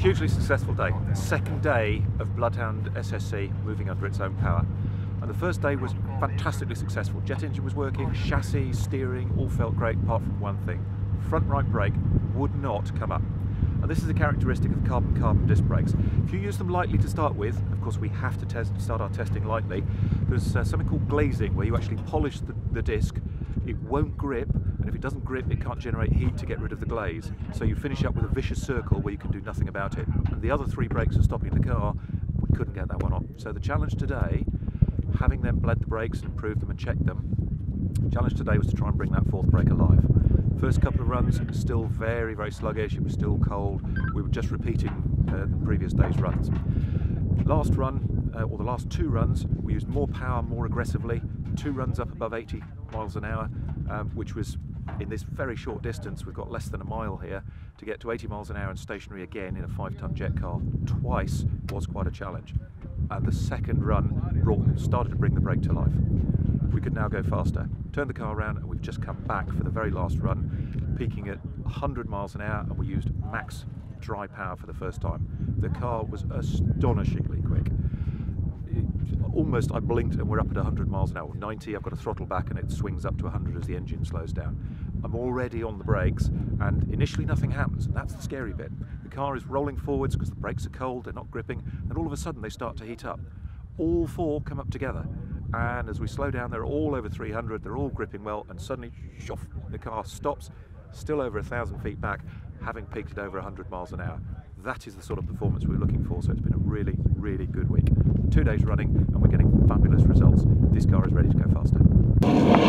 Hugely successful day. Second day of Bloodhound SSC moving under its own power. And the first day was fantastically successful. Jet engine was working, chassis, steering, all felt great apart from one thing. Front right brake would not come up. And this is a characteristic of carbon-carbon disc brakes. If you use them lightly to start with, of course we have to start our testing lightly, there's something called glazing where you actually polish the disc, it won't grip, and if it doesn't grip it can't generate heat to get rid of the glaze. So you finish up with a vicious circle where you can do nothing about it. And the other three brakes are stopping the car, we couldn't get that one on. So the challenge today, having them bled the brakes and improved them and checked them, the challenge today was to try and bring that fourth brake alive. First couple of runs, still very, very sluggish, it was still cold, we were just repeating the previous day's runs. Last run, or the last two runs, we used more power more aggressively, two runs up above 80 miles an hour, which was in this very short distance, we've got less than a mile here, to get to 80 miles an hour and stationary again in a 5-ton jet car twice was quite a challenge. And the second run started to bring the brake to life. We could now go faster. Turned the car around and we've just come back for the very last run, peaking at 100 miles an hour and we used max dry power for the first time. The car was astonishingly quick. Almost I blinked and we're up at 100 miles an hour. 90, I've got to throttle back and it swings up to 100 as the engine slows down. I'm already on the brakes and initially nothing happens and that's the scary bit. The car is rolling forwards because the brakes are cold, they're not gripping, and all of a sudden they start to heat up. All four come up together. And as we slow down, they're all over 300, they're all gripping well, and suddenly, shoof, the car stops, still over 1,000 feet back, having peaked at over 100 miles an hour. That is the sort of performance we're looking for, so it's been a really, really good week. 2 days running, and we're getting fabulous results. This car is ready to go faster.